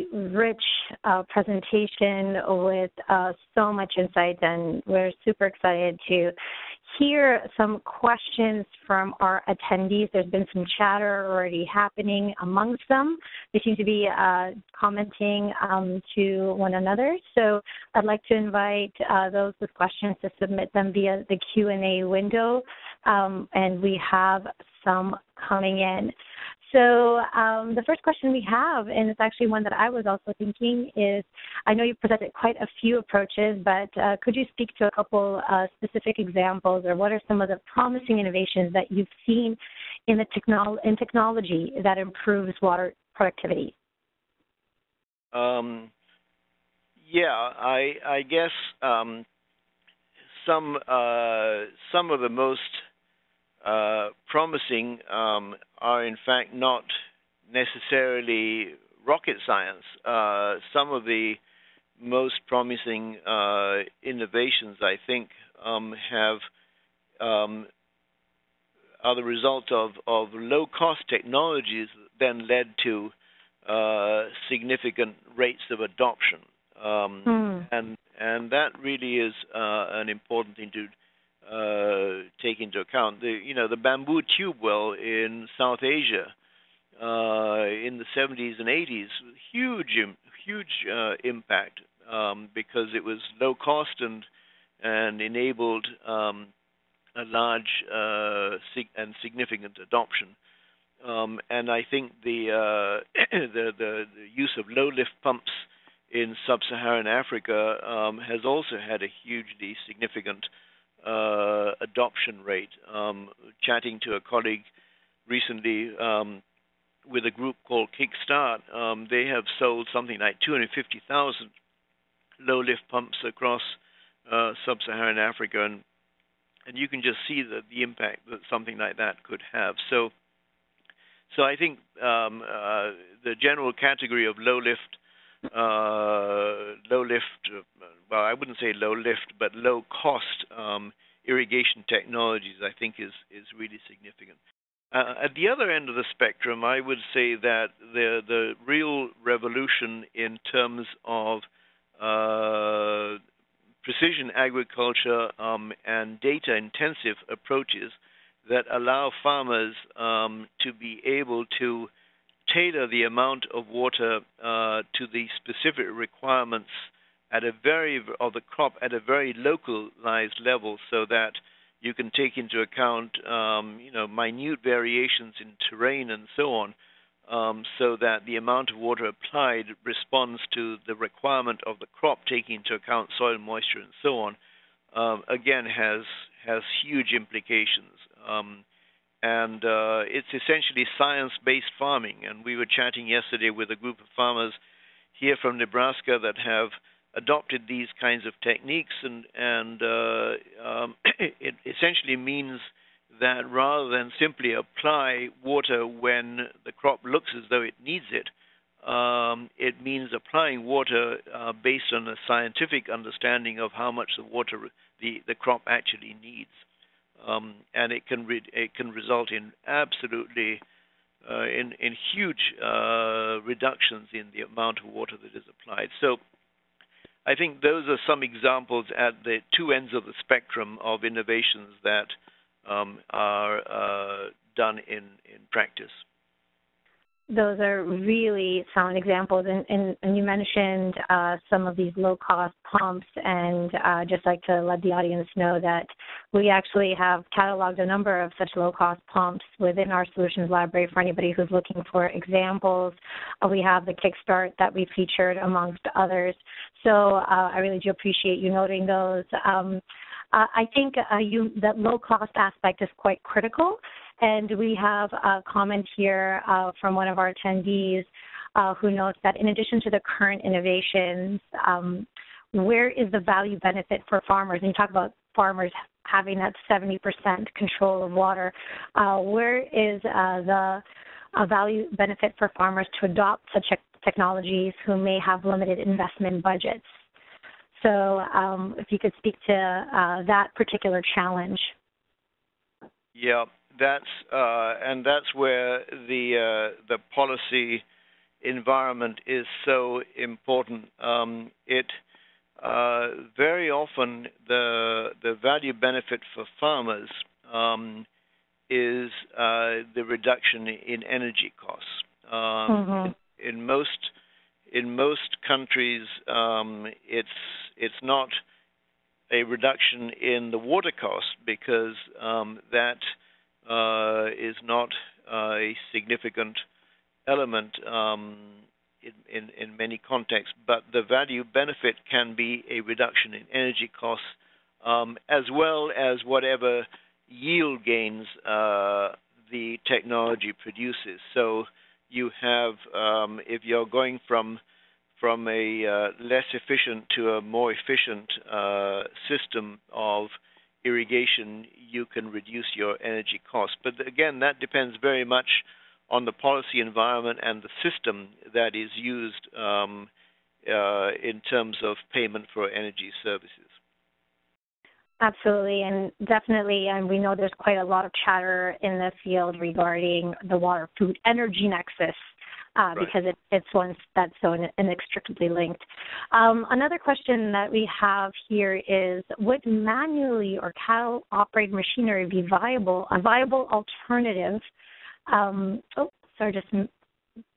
rich uh, presentation with uh, so much insight, and we're super excited to hear some questions from our attendees. There's been some chatter already happening amongst them. They seem to be uh, commenting um, to one another. So I'd like to invite uh, those with questions to submit them via the Q and A window, um, and we have some coming in. So um, the first question we have, and it's actually one that I was also thinking, is I know you presented quite a few approaches, but uh, could you speak to a couple uh, specific examples, or what are some of the promising innovations that you've seen in the technol- in technology that improves water productivity? Um, yeah, I, I guess um, some uh, some of the most Uh, promising um, are in fact not necessarily rocket science. Uh, some of the most promising uh, innovations, I think, um, have um, are the result of, of low-cost technologies that then led to uh, significant rates of adoption, um, mm. and and that really is uh, an important thing to. Uh, take into account. The you know the bamboo tube well in South Asia uh, in the seventies and eighties, huge huge uh, impact um, because it was low cost and and enabled um, a large uh, sig- and significant adoption. Um, and I think the, uh, the the the use of low lift pumps in sub-Saharan Africa um, has also had a hugely significant Uh, adoption rate. Um, chatting to a colleague recently um, with a group called Kickstart, um, they have sold something like two hundred fifty thousand low-lift pumps across uh, sub-Saharan Africa, and and you can just see the, the impact that something like that could have. So, so I think um, uh, the general category of low-lift Uh, low lift, well, I wouldn't say low lift, but low cost um, irrigation technologies, I think, is, is really significant. Uh, at the other end of the spectrum, I would say that the the real revolution in terms of uh, precision agriculture um, and data-intensive approaches that allow farmers um, to be able to tailor the amount of water uh, to the specific requirements at a very of the crop at a very localized level, so that you can take into account um, you know minute variations in terrain and so on, um, so that the amount of water applied responds to the requirement of the crop, taking into account soil moisture and so on. Um, again, has has huge implications. Um, And uh, it's essentially science-based farming. And we were chatting yesterday with a group of farmers here from Nebraska that have adopted these kinds of techniques. And, and uh, um, it essentially means that rather than simply apply water when the crop looks as though it needs it, um, it means applying water uh, based on a scientific understanding of how much the water the, the crop actually needs. Um, and it can re- it can result in absolutely uh, in in huge uh, reductions in the amount of water that is applied. So, I think those are some examples at the two ends of the spectrum of innovations that um, are uh, done in, in practice. Those are really sound examples, and, and, and you mentioned uh, some of these low-cost pumps, and uh, just like to let the audience know that we actually have cataloged a number of such low-cost pumps within our solutions library for anybody who's looking for examples. Uh, we have the Kickstart that we featured amongst others, so uh, I really do appreciate you noting those. Um, uh, I think uh, you, that low-cost aspect is quite critical. And we have a comment here uh, from one of our attendees uh, who notes that in addition to the current innovations, um, where is the value benefit for farmers? And you talk about farmers having that seventy percent control of water. Uh, where is uh, the uh, value benefit for farmers to adopt such technologies who may have limited investment budgets? So um, if you could speak to uh, that particular challenge. Yeah. That's uh, and that's where the uh, the policy environment is so important. Um, it uh, very often the the value benefit for farmers um, is uh, the reduction in energy costs. Um, mm-hmm. In most in most countries, um, it's it's not a reduction in the water cost because um, that Uh, is not uh, a significant element um, in, in, in many contexts. But the value benefit can be a reduction in energy costs, um, as well as whatever yield gains uh, the technology produces. So you have, um, if you're going from from a uh, less efficient to a more efficient uh, system of irrigation, you can reduce your energy costs. But again, that depends very much on the policy environment and the system that is used um, uh, in terms of payment for energy services. Absolutely, and definitely, and we know there's quite a lot of chatter in the field regarding the water, food, energy nexus, Uh, right. because it, it's one that's so inextricably linked. Um, another question that we have here is, would manually or cattle-operated machinery be viable, a viable alternative, um, oh, sorry, just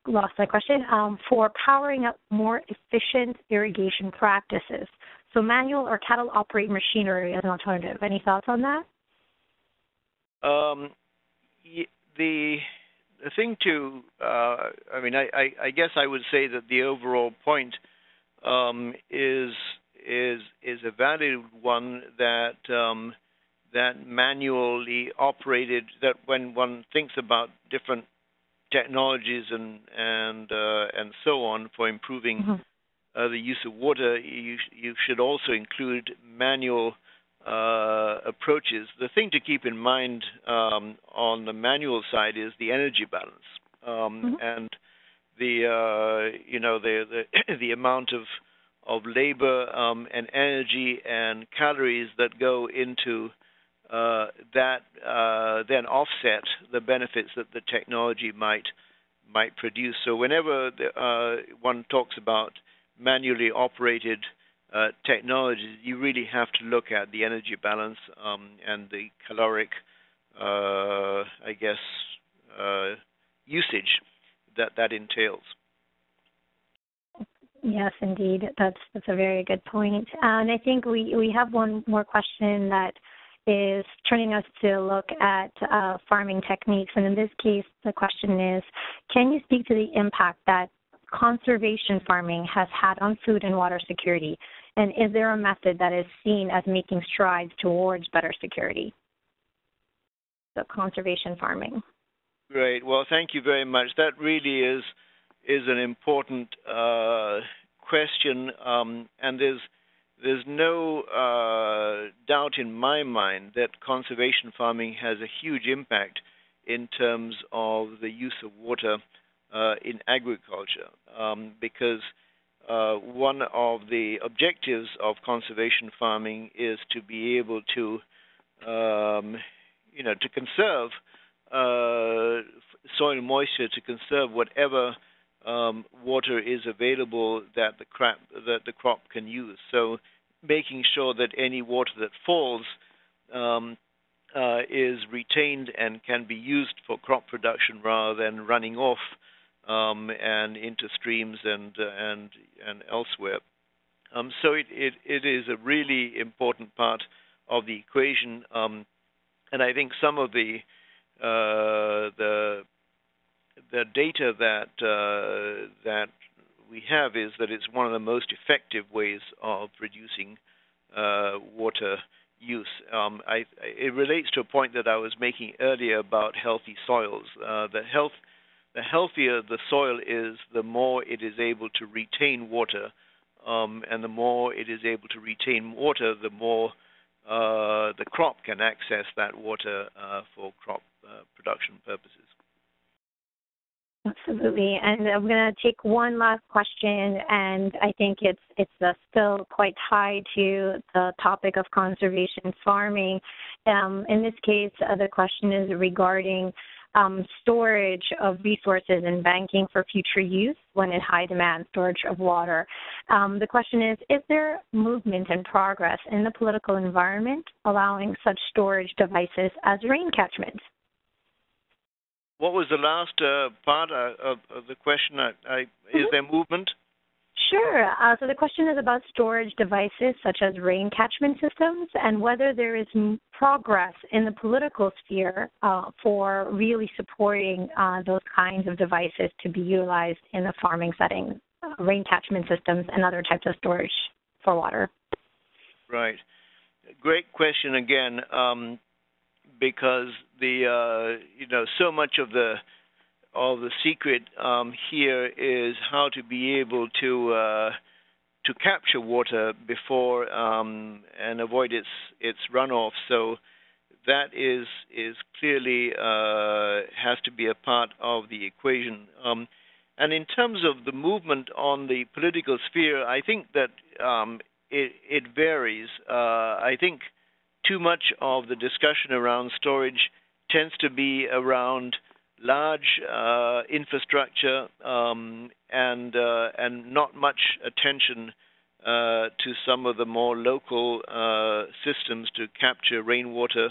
lost my question, um, for powering up more efficient irrigation practices? So manual or cattle-operated machinery as an alternative. Any thoughts on that? Um, the... The thing to, uh, I mean, I, I, I guess I would say that the overall point um, is is is a valid one, that um, that manually operated, that when one thinks about different technologies and and uh, and so on for improving mm-hmm. uh, the use of water, you you should also include manual Uh, approaches. The thing to keep in mind um, on the manual side is the energy balance, um, mm-hmm. and the uh, you know the the, the amount of of labor um, and energy and calories that go into uh, that uh, then offset the benefits that the technology might might produce. So whenever the, uh, one talks about manually operated Uh, technologies, you really have to look at the energy balance um, and the caloric, uh, I guess, uh, usage that that entails. Yes, indeed. That's that's a very good point. And I think we, we have one more question that is turning us to look at uh, farming techniques. And in this case, the question is, can you speak to the impact that conservation farming has had on food and water security, and is there a method that is seen as making strides towards better security? So conservation farming. Great. Well, thank you very much. That really is is an important uh, question, um, and there's there's no uh, doubt in my mind that conservation farming has a huge impact in terms of the use of water Uh, in agriculture, um, because uh, one of the objectives of conservation farming is to be able to, um, you know, to conserve uh, soil moisture, to conserve whatever um, water is available that the crop that the crop can use. So, making sure that any water that falls um, uh, is retained and can be used for crop production rather than running off Um, and into streams and uh, and and elsewhere, um, so it, it it is a really important part of the equation, um, and I think some of the uh, the the data that uh, that we have is that it's one of the most effective ways of reducing uh, water use. Um, I, it relates to a point that I was making earlier about healthy soils. Uh, the health The healthier the soil is, the more it is able to retain water, um, and the more it is able to retain water, the more uh, the crop can access that water uh, for crop uh, production purposes. Absolutely, and I'm going to take one last question, and I think it's it's uh, still quite tied to the topic of conservation farming. Um, in this case, uh, the question is regarding Um, storage of resources and banking for future use when in high demand storage of water. Um, the question is, is there movement and progress in the political environment allowing such storage devices as rain catchments? What was the last uh, part uh, of, of the question? I, I, mm-hmm. Is there movement? Sure. Uh, so the question is about storage devices such as rain catchment systems and whether there is progress in the political sphere uh, for really supporting uh, those kinds of devices to be utilized in a farming setting, uh, rain catchment systems and other types of storage for water. Right. Great question again, um, because the uh, you know so much of the all the secret um, here is how to be able to uh, to capture water before um, and avoid its its runoff. So that is is clearly uh, has to be a part of the equation. Um, and in terms of the movement on the political sphere, I think that um, it, it varies. Uh, I think too much of the discussion around storage tends to be around large uh, infrastructure um, and uh, and not much attention uh, to some of the more local uh, systems to capture rainwater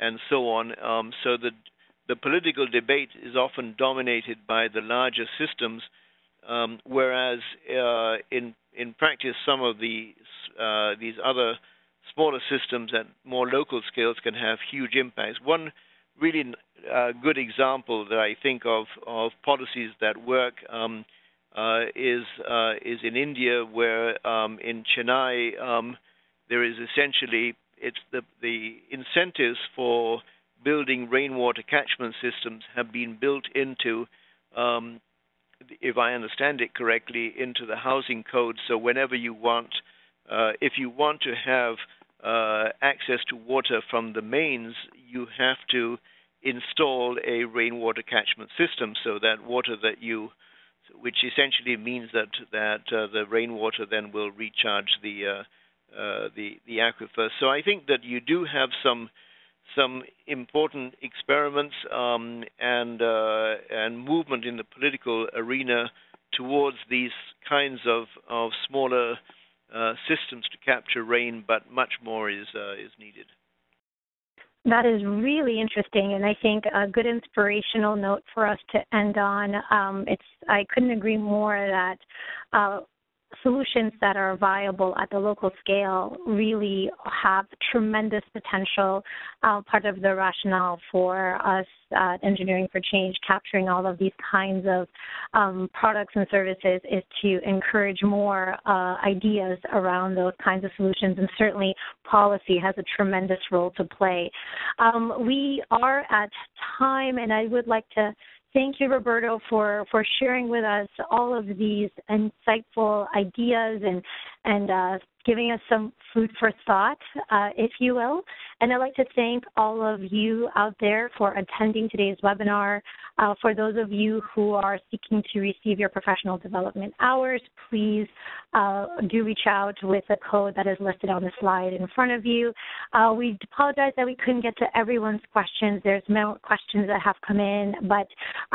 and so on. Um, so the the political debate is often dominated by the larger systems, um, whereas uh, in in practice some of the uh, these other smaller systems at more local scales can have huge impacts. One really a uh, good example that I think of of policies that work um, uh, is uh, is in India, where um, in Chennai um, there is essentially it's the the incentives for building rainwater catchment systems have been built into, um, if I understand it correctly, into the housing code. So whenever you want, uh, if you want to have uh, access to water from the mains, you have to install a rainwater catchment system, so that water that you, which essentially means that that uh, the rainwater then will recharge the uh, uh, the the aquifer. So I think that you do have some some important experiments um, and uh, and movement in the political arena towards these kinds of of smaller uh, systems to capture rain, but much more is uh, is needed. That is really interesting, and I think a good inspirational note for us to end on. Um, it's I couldn't agree more that uh, solutions that are viable at the local scale really have tremendous potential. Uh, part of the rationale for us at Engineering for Change capturing all of these kinds of um, products and services is to encourage more uh, ideas around those kinds of solutions, and certainly policy has a tremendous role to play. Um, we are at time, and I would like to thank you, Roberto, for, for sharing with us all of these insightful ideas and and uh, giving us some food for thought, uh, if you will. And I'd like to thank all of you out there for attending today's webinar. Uh, for those of you who are seeking to receive your professional development hours, please uh, do reach out with the code that is listed on the slide in front of you. Uh, we apologize that we couldn't get to everyone's questions. There's more questions that have come in, but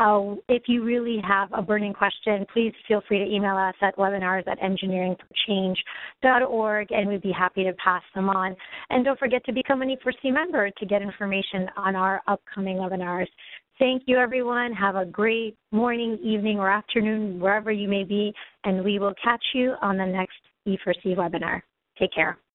uh, if you really have a burning question, please feel free to email us at webinars at engineering for change dot org, and we'd be happy to pass them on. And don't forget to become an E four C member to get information on our upcoming webinars. Thank you, everyone. Have a great morning, evening, or afternoon, wherever you may be, and we will catch you on the next E four C webinar. Take care.